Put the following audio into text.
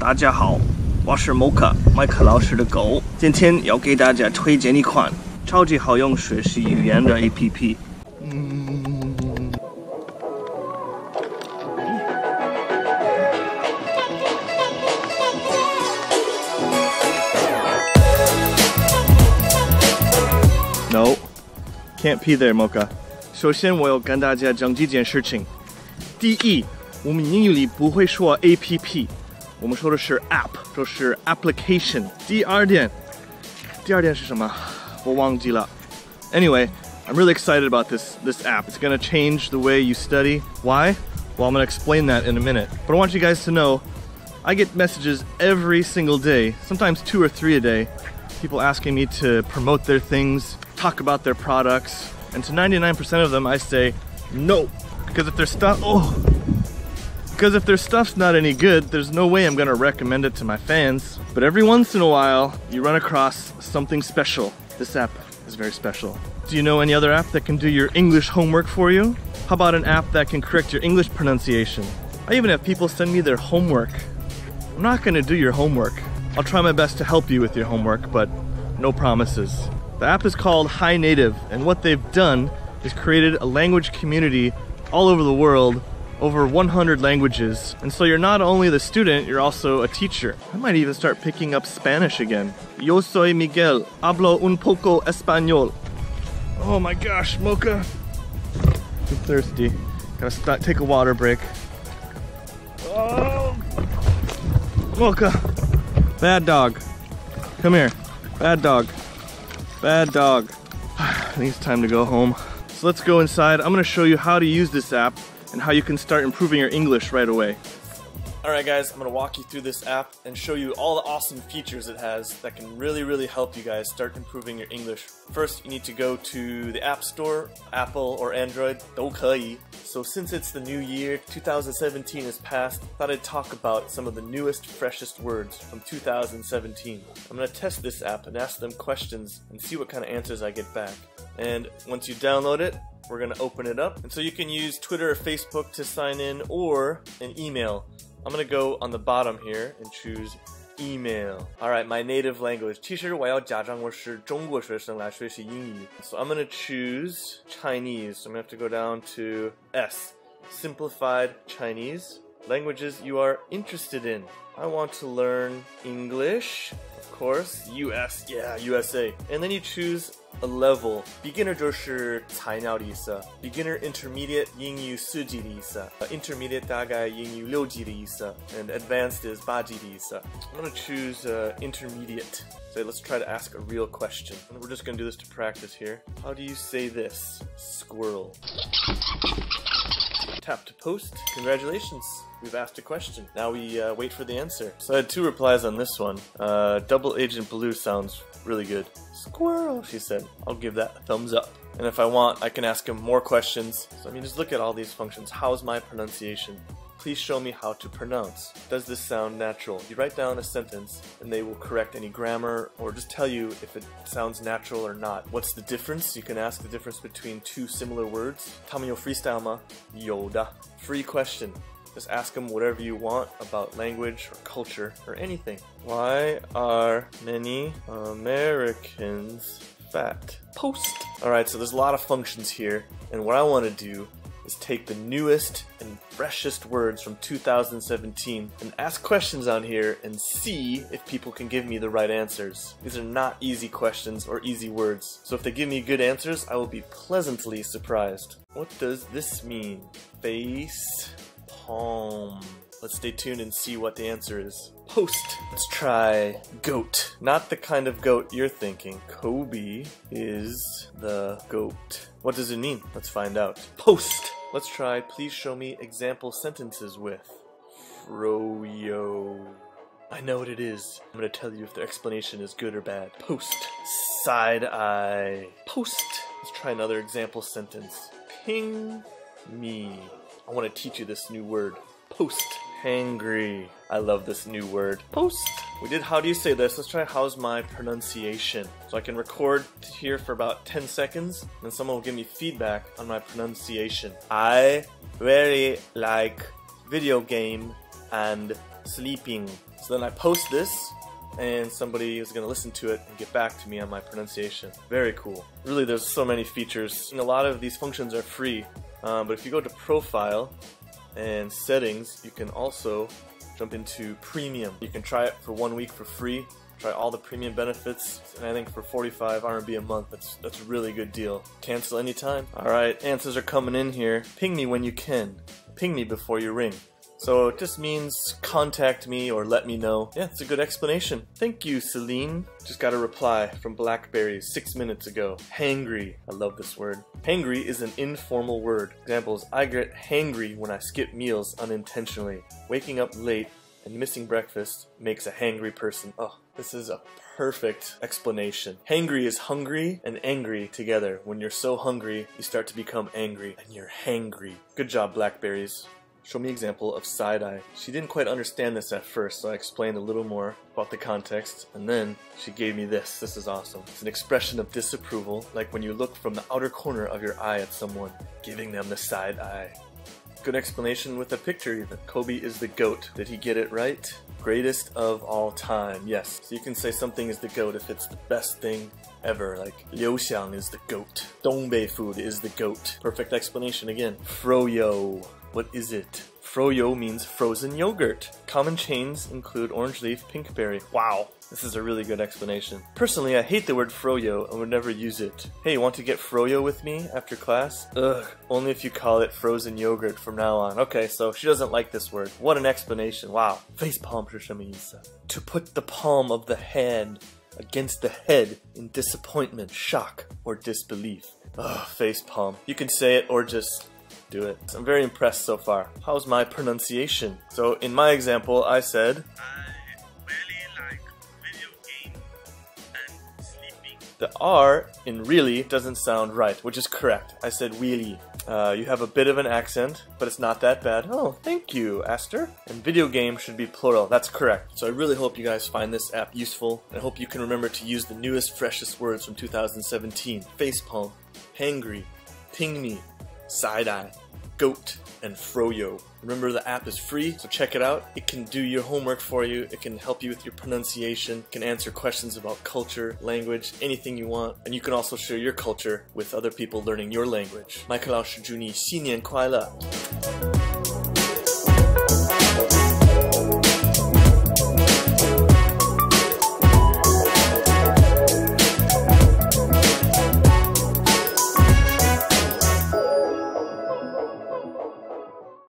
大家好，我是摩卡麦克老师的狗，今天要给大家推荐一款超级好用学习语言的 APP。No, can't pee there, Mocha. 首先，我要跟大家讲几件事情。第一，我们英语里不会说 APP， 我们说的是 app， 就是 application。第二点是什么？我忘记了。Anyway, I'm really excited about this app. It's gonna change the way you study. Why? Well, I'm gonna explain that in a minute. But I want you guys to know, I get messages every single day, sometimes 2 or 3 a day. People asking me to promote their things, talk about their products, and to 99% of them I say no, because if their stuff's not any good, there's no way I'm gonna recommend it to my fans. But every once in a while you run across something special. This app is very special. Do you know any other app that can do your English homework for you? How about an app that can correct your English pronunciation? I even have people send me their homework. I'm not gonna do your homework. I'll try my best to help you with your homework, but no promises. The app is called HiNative, and what they've done is created a language community all over the world, over 100 languages. And so you're not only the student, you're also a teacher. I might even start picking up Spanish again. Yo soy Miguel, hablo un poco español. Oh my gosh, Mocha. I'm thirsty. Gotta stop, take a water break. Oh, Mocha. Bad dog. Come here. Bad dog. Bad dog. I think it's time to go home. So let's go inside. I'm gonna show you how to use this app and how you can start improving your English right away. Alright guys, I'm gonna walk you through this app and show you all the awesome features it has that can really, really help you guys start improving your English. First, you need to go to the App Store, Apple or Android, 都可以. So since it's the new year, 2017 has passed, I thought I'd talk about some of the newest, freshest words from 2017. I'm going to test this app and ask them questions and see what kind of answers I get back. And once you download it, we're going to open it up. And so you can use Twitter or Facebook to sign in or an email. I'm going to go on the bottom here and choose email. Alright, my native language. 其实我要假装我是中国学生来学习英语. So I'm going to choose Chinese. So I'm going to have to go down to S. Simplified Chinese. Languages you are interested in. I want to learn English. Of course, US. Yeah, USA. And then you choose a level. Beginner 就是菜鸟的意思 ，beginner intermediate 英语4级的意思 ，intermediate 大概英语6级的意思 ，and advanced is 8级的意思。I'm gonna choose intermediate. So let's try to ask a real question. We're just gonna do this to practice here. How do you say this? Squirrel. Tap to post. Congratulations. We've asked a question. Now we wait for the answer. So I had 2 replies on this one. Double Agent Blue sounds really good. Squirrel, she said. I'll give that a thumbs up. And if I want, I can ask him more questions. So I mean, just look at all these functions. How's my pronunciation? Please show me how to pronounce. Does this sound natural? You write down a sentence and they will correct any grammar or just tell you if it sounds natural or not. What's the difference? You can ask the difference between 2 similar words. Tamayo freestyle ma? Yoda. Free question. Just ask them whatever you want about language or culture or anything. Why are many Americans fat? Post. Alright, so there's a lot of functions here, and what I want to do is take the newest and freshest words from 2017 and ask questions on here and see if people can give me the right answers. These are not easy questions or easy words, so if they give me good answers, I will be pleasantly surprised. What does this mean? Face. Home. Let's stay tuned and see what the answer is. Post. Let's try goat. Not the kind of goat you're thinking. Kobe is the goat. What does it mean? Let's find out. Post. Let's try please show me example sentences with froyo. I know what it is. I'm going to tell you if the explanation is good or bad. Post. Side eye. Post. Let's try another example sentence. Ping me. I want to teach you this new word. Post. Hangry. I love this new word. Post. We did how do you say this. Let's try how's my pronunciation. So I can record here for about 10 seconds and someone will give me feedback on my pronunciation. I very like video game and sleeping. So then I post this, and somebody is going to listen to it and get back to me on my pronunciation. Very cool. Really, there's so many features, and a lot of these functions are free. But if you go to Profile and Settings, you can also jump into Premium. You can try it for 1 week for free. Try all the premium benefits, and I think for 45 RMB a month, that's a really good deal. Cancel anytime. All right, answers are coming in here. Ping me when you can. Ping me before you ring. So it just means contact me or let me know. Yeah, it's a good explanation. Thank you, Celine. Just got a reply from Blackberry 6 minutes ago. Hangry. I love this word. Hangry is an informal word. Examples: I get hangry when I skip meals unintentionally. Waking up late and missing breakfast makes a hangry person. Oh, this is a perfect explanation. Hangry is hungry and angry together. When you're so hungry, you start to become angry, and you're hangry. Good job, Blackberries. Show me an example of side-eye. She didn't quite understand this at first, so I explained a little more about the context, and then she gave me this. This is awesome. It's an expression of disapproval, like when you look from the outer corner of your eye at someone, giving them the side-eye. Good explanation with a picture even. Kobe is the GOAT. Did he get it right? Greatest of all time, yes. So you can say something is the GOAT if it's the best thing ever, like Liu Xiang is the GOAT. Dongbei food is the GOAT. Perfect explanation again. Froyo. What is it? Froyo means frozen yogurt. Common chains include orange leaf, pinkberry. Wow, this is a really good explanation. Personally, I hate the word froyo and would never use it. Hey, want to get froyo with me after class? Ugh, only if you call it frozen yogurt from now on. Okay, so she doesn't like this word. What an explanation, wow. Face palm, to put the palm of the hand against the head in disappointment, shock, or disbelief. Ugh, face palm. You can say it or just do it. I'm very impressed so far. How's my pronunciation? So in my example, I said, I really like video games and sleeping. The R in really doesn't sound right, which is correct. I said really. You have a bit of an accent, but it's not that bad. Oh, thank you, Aster. And video game should be plural. That's correct. So I really hope you guys find this app useful. I hope you can remember to use the newest, freshest words from 2017. Facepalm, hangry, ping me, side-eye, goat, and froyo. Remember, the app is free, so check it out. It can do your homework for you, it can help you with your pronunciation, it can answer questions about culture, language, anything you want, and you can also share your culture with other people learning your language. 麦克老师祝你新年快乐!